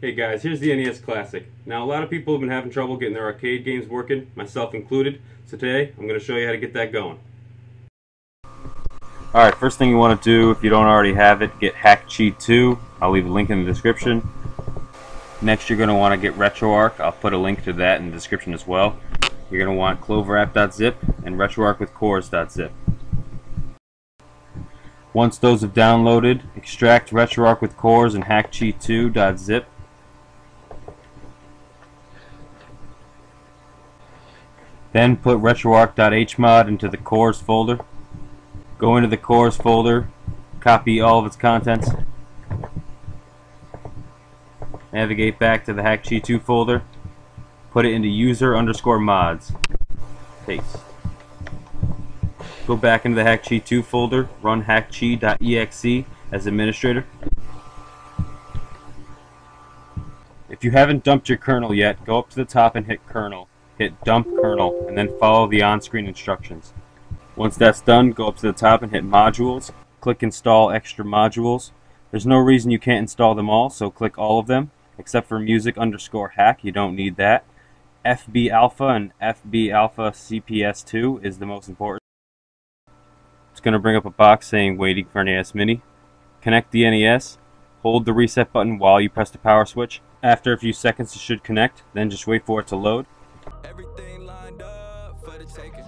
Hey guys, here's the NES Classic. Now, a lot of people have been having trouble getting their arcade games working, myself included, so today I'm going to show you how to get that going. Alright, first thing you want to do, if you don't already have it, get Hakchi2. I'll leave a link in the description. Next, you're going to want to get RetroArch. I'll put a link to that in the description as well. You're going to want CloverApp.zip and RetroArchWithCores.zip. Once those have downloaded, extract RetroArchWithCores and Hakchi2.zip. Then put retroarch.hmod into the cores folder. Go into the cores folder, copy all of its contents, navigate back to the Hakchi2 folder, put it into user_mods, paste. Go back into the Hakchi2 folder, run Hakchi.exe as administrator. If you haven't dumped your kernel yet, go up to the top and hit kernel. Hit dump kernel and then follow the on-screen instructions. Once that's done, go up to the top and hit modules. Click install extra modules. There's no reason you can't install them all, so click all of them, except for music_hack, you don't need that. FB alpha and FB alpha CPS2 is the most important. It's going to bring up a box saying waiting for NES mini. Connect the NES. Hold the reset button while you press the power switch. After a few seconds it should connect, then just wait for it to load. Everything lined up for the taking,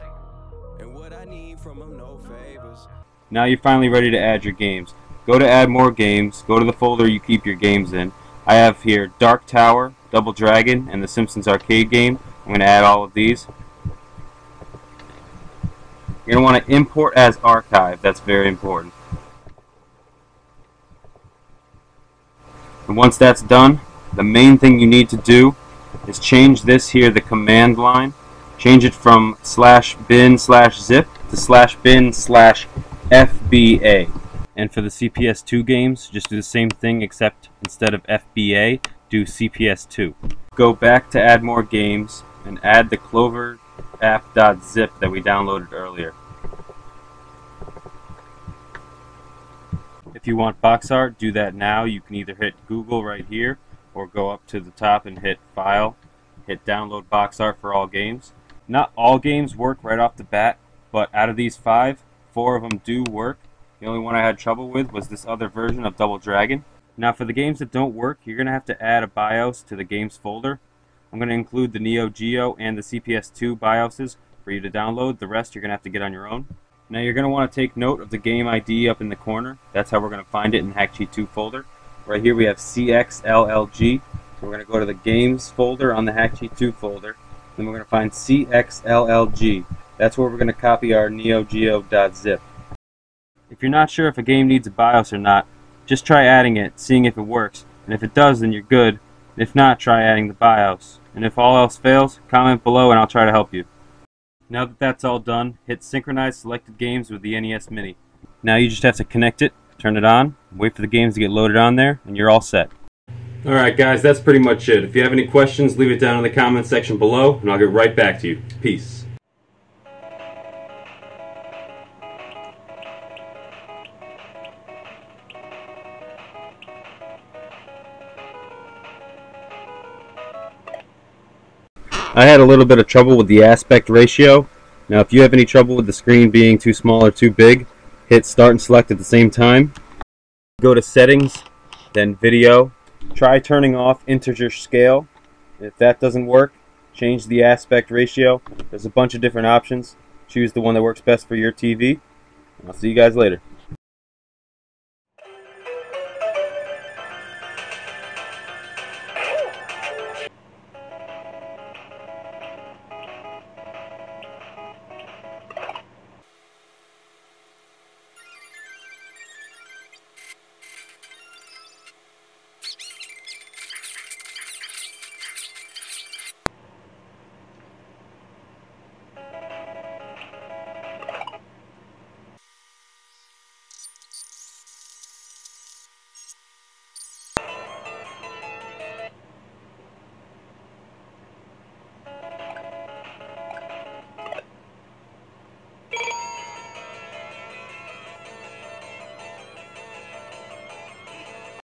and what I need from them, no favors. Now you're finally ready to add your games. Go to add more games, go to the folder you keep your games in. I have here Dark Tower, Double Dragon, and The Simpsons Arcade Game. I'm going to add all of these. You're going to want to import as archive, that's very important. And once that's done, the main thing you need to do is change this here, the command line, change it from /bin/zip to /bin/FBA. And for the CPS2 games, just do the same thing, except instead of FBA, do CPS2. Go back to add more games and add the CloverApp.zip that we downloaded earlier. If you want box art, do that now. You can either hit Google right here, or go up to the top and hit File, hit Download Box Art for all games. Not all games work right off the bat, but out of these 5, 4 of them do work. The only one I had trouble with was this other version of Double Dragon. Now for the games that don't work, you're going to have to add a BIOS to the games folder. I'm going to include the Neo Geo and the CPS2 BIOSes for you to download. The rest you're going to have to get on your own. Now you're going to want to take note of the game ID up in the corner. That's how we're going to find it in the Hakchi2 folder. Right here we have CXLLG, so we're going to go to the games folder on the Hakchi2 folder, then we're going to find CXLLG. That's where we're going to copy our NeoGeo.zip. If you're not sure if a game needs a BIOS or not, just try adding it, seeing if it works, and if it does then you're good, if not try adding the BIOS, and if all else fails, comment below and I'll try to help you. Now that that's all done, hit synchronize selected games with the NES mini. Now you just have to connect it, turn it on, wait for the games to get loaded on there, and you're all set. Alright guys, that's pretty much it. If you have any questions, leave it down in the comments section below, and I'll get right back to you. Peace. I had a little bit of trouble with the aspect ratio. Now if you have any trouble with the screen being too small or too big, hit start and select at the same time. Go to settings, then video. Try turning off integer scale. If that doesn't work, change the aspect ratio. There's a bunch of different options. Choose the one that works best for your TV. I'll see you guys later.